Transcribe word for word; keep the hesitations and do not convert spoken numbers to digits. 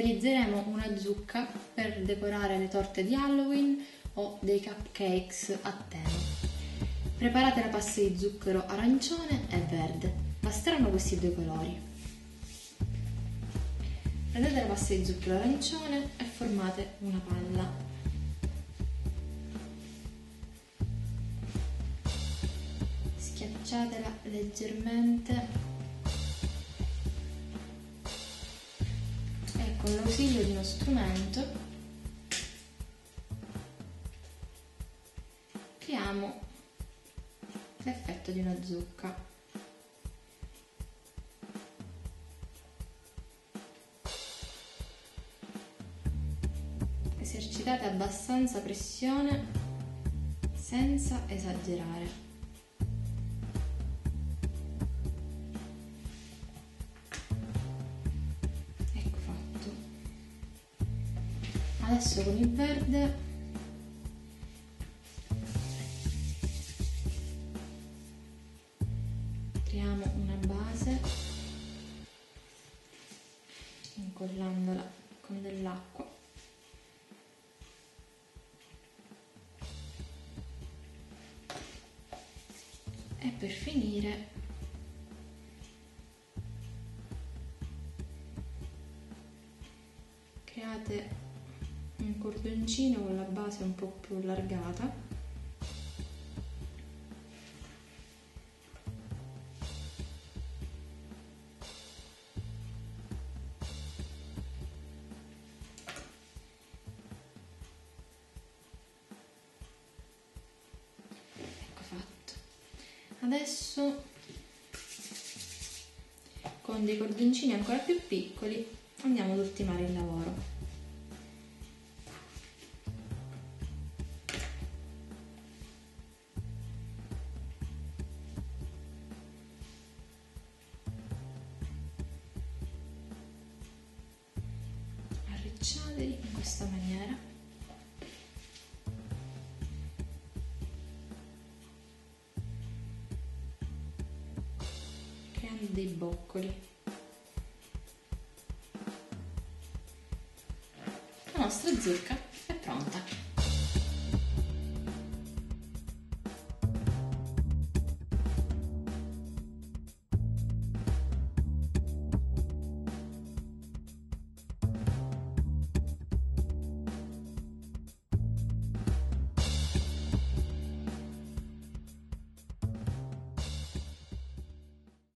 realizzeremo una zucca per decorare le torte di Halloween o dei cupcakes a tema. Preparate la pasta di zucchero arancione e verde, basteranno questi due colori. Prendete la pasta di zucchero arancione e formate una palla. Schiacciatela leggermente e con l'ausilio di uno strumento creiamo l'effetto di una zucca. Esercitate abbastanza pressione senza esagerare. Adesso con il verde creiamo una base incollandola con dell'acqua e per finire create un cordoncino con la base un po' più allargata . Ecco fatto. Adesso con dei cordoncini ancora più piccoli andiamo ad ultimare il lavoro in questa maniera creando dei boccoli. La nostra zucca è pronta.